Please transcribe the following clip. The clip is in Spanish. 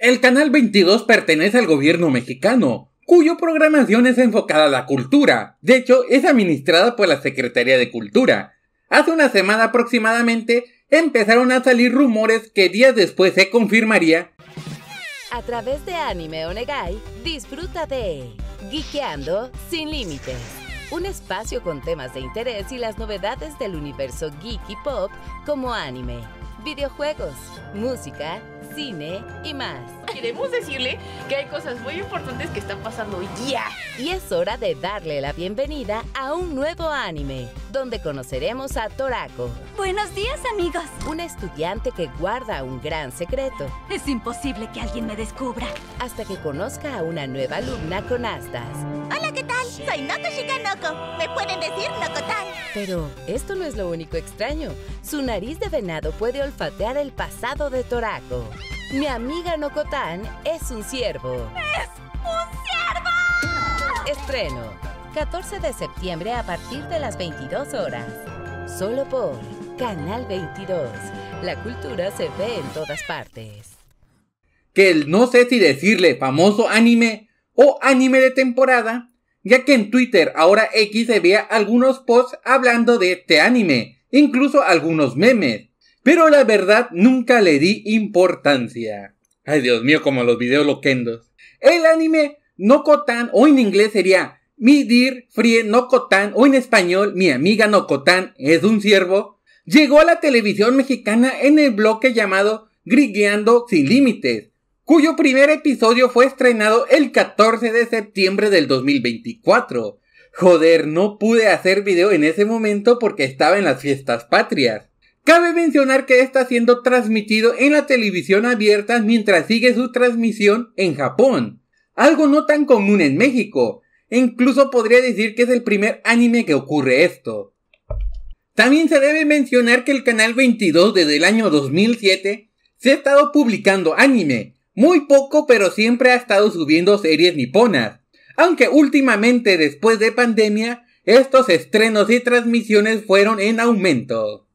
El Canal 22 pertenece al gobierno mexicano, cuya programación es enfocada a la cultura. De hecho, es administrada por la Secretaría de Cultura. Hace una semana aproximadamente empezaron a salir rumores que días después se confirmaría. A través de Anime Onegai, disfruta de Geekeando sin límites. Un espacio con temas de interés y las novedades del universo geek y pop como anime, videojuegos, música, cine y más. Queremos decirle que hay cosas muy importantes que están pasando hoy día. Y es hora de darle la bienvenida a un nuevo anime, donde conoceremos a Torako. Buenos días, amigos. Una estudiante que guarda un gran secreto. Es imposible que alguien me descubra. Hasta que conozca a una nueva alumna con astas. Hola, ¿qué tal? Soy Noko Shikanoko. Me pueden decir Nokotan. Pero esto no es lo único extraño. Su nariz de venado puede olfatear el pasado de Torako. Mi amiga Nokotan es un ciervo. ¡Es un ciervo! Estreno 14 de septiembre a partir de las 22 horas. Solo por Canal 22. La cultura se ve en todas partes. Que el no sé si decirle famoso anime o anime de temporada, ya que en Twitter, ahora X, se veía algunos posts hablando de este anime, incluso algunos memes, pero la verdad nunca le di importancia. Ay, Dios mío, como los videos loquendos. El anime Nokotan, o en inglés sería My Deer Friend Nokotan, o en español Mi Amiga Nokotan es un ciervo, llegó a la televisión mexicana en el bloque llamado Geekeando sin límites, cuyo primer episodio fue estrenado el 14 de septiembre del 2024. Joder, no pude hacer video en ese momento porque estaba en las fiestas patrias. Cabe mencionar que está siendo transmitido en la televisión abierta mientras sigue su transmisión en Japón, algo no tan común en México. E incluso podría decir que es el primer anime que ocurre esto. También se debe mencionar que el Canal 22 desde el año 2007 se ha estado publicando anime. Muy poco, pero siempre ha estado subiendo series niponas, aunque últimamente después de pandemia, estos estrenos y transmisiones fueron en aumento.